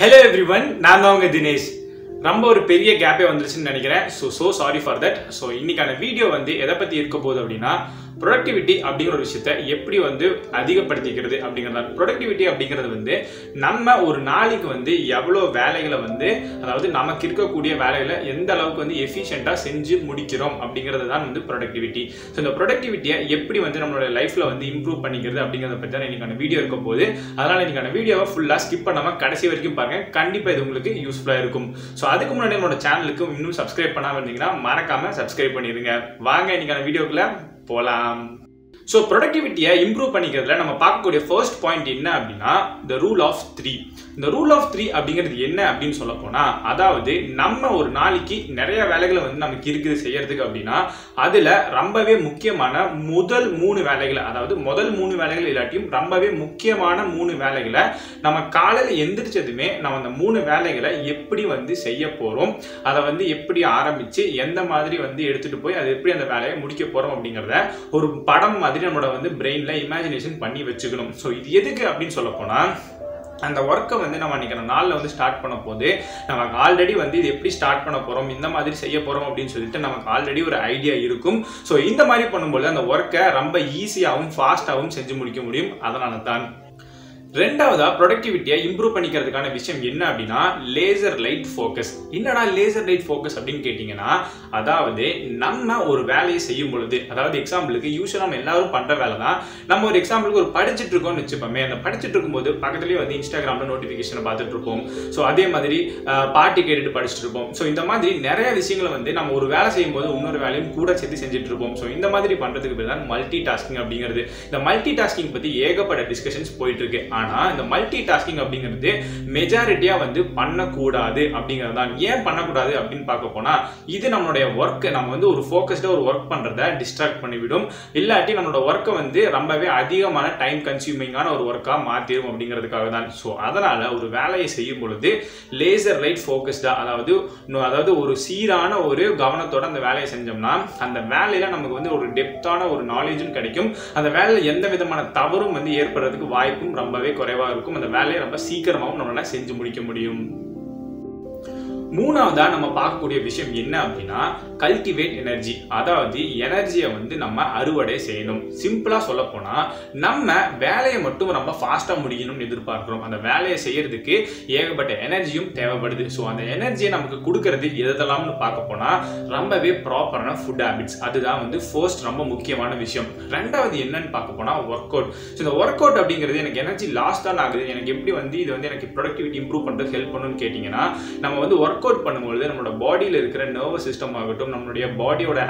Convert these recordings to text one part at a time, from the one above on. Hello everyone, I am Dinesh. I am going to gap here, so sorry for that. So, in this video, I am going to talk about productivity. How do we increase productivity? We are going to be efficient in productivity. So, the productivity is how we improve our life. That's why you will skip this video. It will be useful. So, if you haven't subscribed to our channel, subscribe to the video. So, productivity improve the first point is the rule of 3. The rule of 3 is that we have to do and the work வந்து நம்ம இன்னைக்கு நாள்ல வந்து start பண்ண போதே நமக்கு already வந்து இது எப்படி ஸ்டார்ட் பண்ண போறோம் இந்த மாதிரி செய்ய போறோம் அப்படினு சொல்லிட்டு நமக்கு ஆல்ரெடி ஒரு ஐடியா இருக்கும் சோ இந்த மாதிரி பண்ணும்போது அந்த வர்க்க ரொம்ப ஈஸியாவும் ஃபாஸ்டாவும் செஞ்சு முடிக்க முடியும் அதனால தான் ரெண்டாவதா productivity improve பண்ணிக்கிறதுக்கான விஷயம் என்ன அப்படினா laser light focus. என்னடா laser light focus அப்படினு கேட்டிங்கனா அதாவது நம்ம ஒரு வேலையை செய்யும் பொழுது அதாவது எக்ஸாம்பிளுக்கு யூசுவலா நம்ம எல்லாரும் பண்ற வேலைதான் நம்ம ஒரு எக்ஸாம்பிளுக்கு ஒரு படிச்சிட்டு இருக்கோம்னு வெச்சுப்போமே அந்த படிச்சிட்டு இருக்கும்போது பக்கத்துலயே வந்து இன்ஸ்டாகிராம்ல நோட்டிபிகேஷன் பார்த்துட்டு இருப்போம் சோ அதே மாதிரி பாட்டு கேட்டுட்டு படிச்சிட்டு இருப்போம் சோ இந்த மாதிரி நிறைய விஷயங்களை வந்து நம்ம ஒரு வேலை செய்யும்போது இன்னொரு வேலையும் கூட சேர்த்து செஞ்சிட்டு இருப்போம் சோ இந்த மாதிரி பண்றதுக்கு பேர் தான் மல்டி டாஸ்கிங் அப்படிங்கிறது இந்த மல்டி டாஸ்கிங் பத்தி ஏகப்பட்ட டிஸ்கஷன்ஸ் போயிட்டு இருக்கு The multitasking is majority of the Pannakuda, Abdingadan, Yam Panakuda, Abdin Pakapona. Either number work and a focused or work under that, distract Panividum, Illatin under work when they Rambawe Adiamana time consuming or work, Mathir Abdinger the Kavadan. So Adanala or Valley Sayumurde, laser light focused Aladu, no other or Sirana or Governor Thoran the Valley Sanjamna, and the Valley Namagunda or depth on or knowledge in Kadicum, and the Valley Yenda with the Mana Tavarum and the Air Paraku Vipum Ramba. குறைவா இருக்கும் அந்த வேலையை ரொம்ப சீக்கிரமாவும் நம்மளால செஞ்சு முடிக்க முடியும் மூணாவதா நம்ம பார்க்கக்கூடிய விஷயம் என்ன அப்படினா கல்டிவேட் எனர்ஜி அதாவது எனர்ஜியை வந்து நம்ம அறுவடை செய்யணும் சிம்பிளா சொல்ல போனா நம்ம வேலையை மட்டும் ரொம்ப ஃபாஸ்டா முடிக்கணும்னு எதிர்பார்க்கிறோம் அந்த வேலையை செய்யிறதுக்கு ஏகப்பட்ட எனர்ஜியும் தேவைப்படுது சோ அந்த எனர்ஜியை நமக்கு கொடுக்கிறது எதெல்லாம்னு பார்க்க போனா ரொம்பவே ப்ராப்பரான ஃபுட் ஹாபிட்ஸ் அதுதான் வந்து ஃபர்ஸ்ட் ரொம்ப முக்கியமான விஷயம் இரண்டாவது என்னன்னு பார்க்க போனா வொர்க் அவுட் சோ இந்த வொர்க் அவுட் அப்படிங்கிறது எனக்கு எனர்ஜி லாஸ் தான் ஆகுது எனக்கு எப்படி வந்து இது வந்து எனக்கு ப்ரொடக்டிவிட்டி இம்ப்ரூவ் பண்றது ஹெல்ப் பண்ணும்னு கேட்டிங்கனா நம்ம வந்து Workout பண்ணும்போது நம்மளோட பாடியில இருக்கிற நர்வஸ் சிஸ்டம் ஆகட்டும் நம்மளுடைய பாடியோட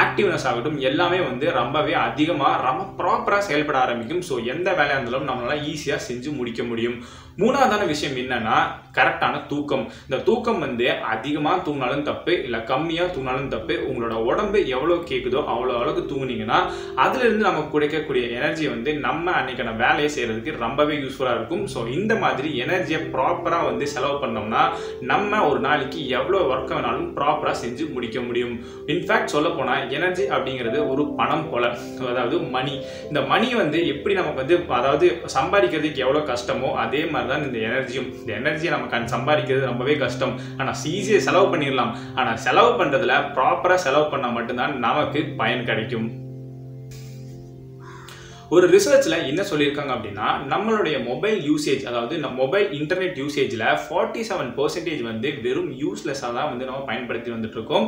ஆக்டிவ்னஸ் ஆகட்டும் எல்லாமே வந்து ரொம்பவே அதிகமா ரொம்ப ப்ராப்பரா செயல்பட ஆரம்பிக்கும் சோ எந்த வேலையா இருந்தாலும் நம்மளால ஈஸியா செஞ்சு முடிக்க முடியும் மூணாவதான விஷயம் என்னன்னா கரெக்ட்டான தூக்கம் இந்த தூக்கம் வந்து அதிகமா தூங்கனாலும் தப்பு இல்ல கம்மியா தூங்கனாலும் தப்பு உங்களோட உடம்பு எவ்வளவு கேக்குதோ அவ்வளவு அளவுக்கு தூங்குனீங்கனா அதில இருந்து நமக்கு கிடைக்கக்கூடிய எனர்ஜி வந்து நம்ம அன்னைக்கான வேலையை செய்யிறதுக்கு ரொம்பவே யூஸ்ஃபுல்லா இருக்கும் சோ இந்த மாதிரி எனர்ஜியை ப்ராப்பரா வந்து செலவு பண்ணோம்னா நம்ம ஒரு நாளைக்கு எவ்வளவு வர்க் வேணாலும் ப்ராப்பரா செஞ்சு முடிக்க முடியும் இன்ஃபேக்ட் சொல்ல போனா எனர்ஜி அப்படிங்கிறது ஒரு பணம் போல அதாவது மணி இந்த மணி வந்து எப்படி நமக்கு வந்து அதாவது சம்பாதிக்கிறதுக்கு எவ்வளவு கஷ்டமோ அதே மாதிரி தான் இந்த எனர்ஜியும் இந்த எனர்ஜியை நம்ம சம்பாதிக்கிறது ரொம்பவே கஷ்டம் ஆனா ஈஸியா செலவு பண்ணிரலாம் ஆனா செலவு பண்றதுல ப்ராப்பரா செலவு பண்ணா மட்டும் தான் நமக்கு பயன் கிடைக்கும் ஒரு ரிசர்ச்ல என்ன சொல்லிருக்காங்க அப்படினா நம்மளுடைய மொபைல் யூசேஜ் அதாவது நம்ம மொபைல் இன்டர்நெட் யூசேஜ்ல 47% வந்து வெறும் யூஸ்லெஸா தான் வந்து நாம பயன்படுத்தி வந்துட்டு இருக்கோம்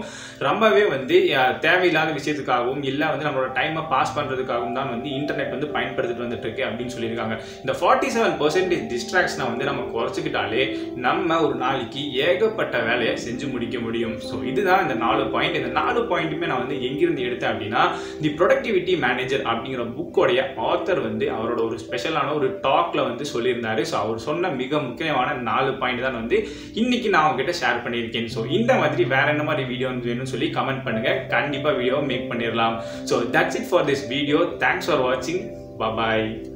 ரொம்பவே வந்து தேவையில்லாத விஷயத்துக்காகவும் இல்ல வந்து நம்மளோட டைமை பாஸ் பண்றதுக்காகவும் தான் வந்து இன்டர்நெட் வந்து பயன்படுத்திட்டு வந்துட்டு இருக்கு அப்படினு சொல்லிருக்காங்க இந்த 47% டிஸ்ட்ராக்ஷனை வந்து நம்ம குறைச்சிட்டாலே நம்ம ஒரு நாளைக்கு ஏகப்பட்ட வேலையை செஞ்சு முடிக்க முடியும் சோ இதுதான் இந்த 4 பாயிண்ட் இந்த 4 பாயிண்ட்மே நான் வந்து எங்க இருந்து எடுத்தேன் அப்படினா தி ப்ரொடக்டிவிட்டி மேனேஜர் அப்படிங்கற புக்கோட author வந்து அவரோட ஒரு ஸ்பெஷலான ஒரு டாக்ல வந்து சொல்லியிருந்தாரு சோ அவர் சொன்ன மிக முக்கியமான 4 பாயிண்ட் தான் வந்து இன்னைக்கு நான் உங்ககிட்ட ஷேர் பண்ணியிருக்கேன் சோ இந்த மாதிரி வேற என்ன மாதிரி வீடியோ வேணும்னு சொல்லி கமெண்ட் பண்ணுங்க கண்டிப்பா வீடியோ மேக் பண்ணிரலாம் so that's it for this video thanks for watching bye bye